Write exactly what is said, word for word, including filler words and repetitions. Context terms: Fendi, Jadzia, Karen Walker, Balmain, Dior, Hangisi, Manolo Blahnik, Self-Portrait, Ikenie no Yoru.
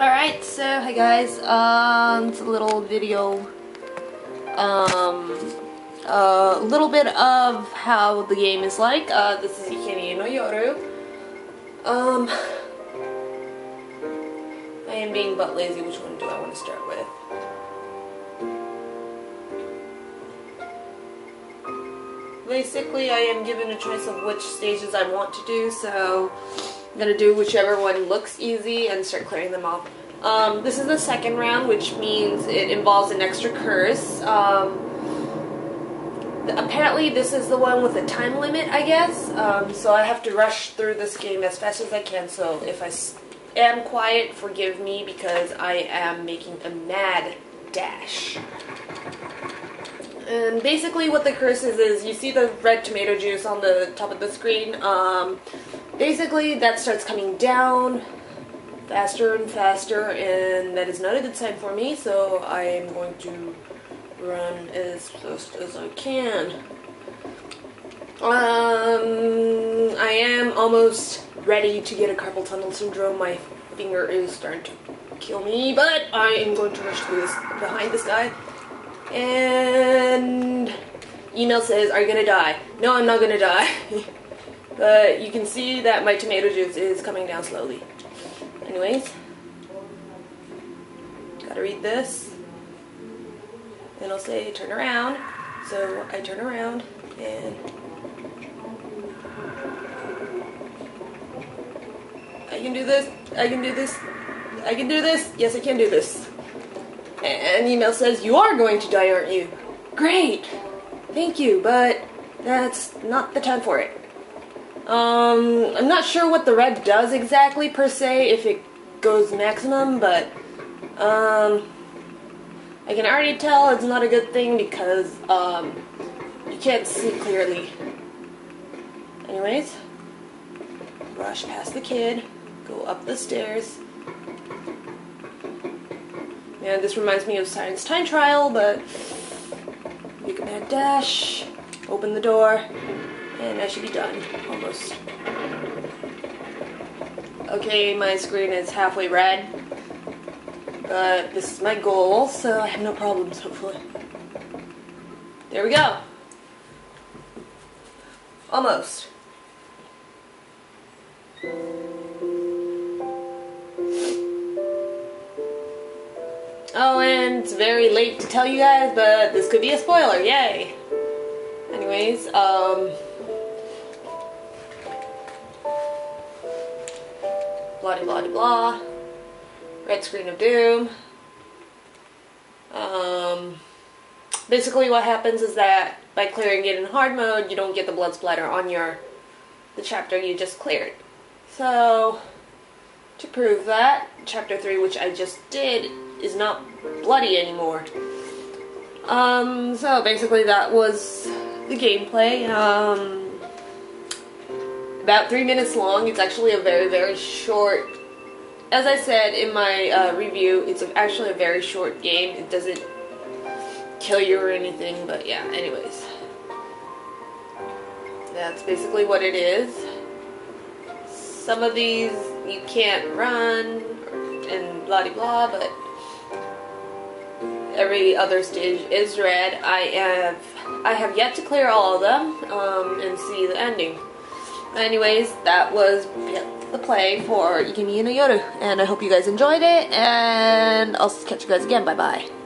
Alright, so hey guys, um, it's a little video, um, a uh, little bit of how the game is like. Uh, this is Ikenie no Yoru. Um, I am being butt lazy. Which one do I want to start with? Basically, I am given a choice of which stages I want to do, so I'm going to do whichever one looks easy and start clearing them off. Um, this is the second round, which means it involves an extra curse. Um, apparently, this is the one with a time limit, I guess, um, so I have to rush through this game as fast as I can, so if I am quiet, forgive me, because I am making a mad dash. And basically what the curse is, is you see the red tomato juice on the top of the screen. Um, basically that starts coming down faster and faster, and that is not a good sign for me, so I am going to run as close as I can. Um, I am almost ready to get a carpal tunnel syndrome. My finger is starting to kill me, but I am going to rush through this behind this guy. And email says, are you gonna die? No, I'm not gonna die. But you can see that my tomato juice is coming down slowly. Anyways, gotta read this. Then I'll say, turn around. So I turn around and I can do this, I can do this, I can do this, yes I can do this. And email says, you are going to die, aren't you? Great! Thank you, but that's not the time for it. Um, I'm not sure what the red does exactly, per se, if it goes maximum, but, um, I can already tell it's not a good thing because, um, you can't see clearly. Anyways, rush past the kid, go up the stairs. And this reminds me of Siren's Time Trial, but make a mad dash, open the door, and I should be done, almost. Okay, my screen is halfway red, but this is my goal, so I have no problems, hopefully. There we go. Almost. Oh, and it's very late to tell you guys, but this could be a spoiler, yay! Anyways, um... blah-de-blah-de-blah. Red screen of doom. Um... Basically what happens is that by clearing it in hard mode, you don't get the blood splatter on your... the chapter you just cleared. So... to prove that, chapter three, which I just did, is not bloody anymore. Um, so basically that was the gameplay. Um, about three minutes long. It's actually a very, very short... As I said in my uh, review, it's actually a very short game. It doesn't kill you or anything, but yeah, anyways. That's basically what it is. Some of these you can't run, and blah-de-blah, but every other stage is red. I have I have yet to clear all of them, um, and see the ending. Anyways, that was the play for Ikenie no Yoru, and I hope you guys enjoyed it, and I'll catch you guys again. Bye-bye.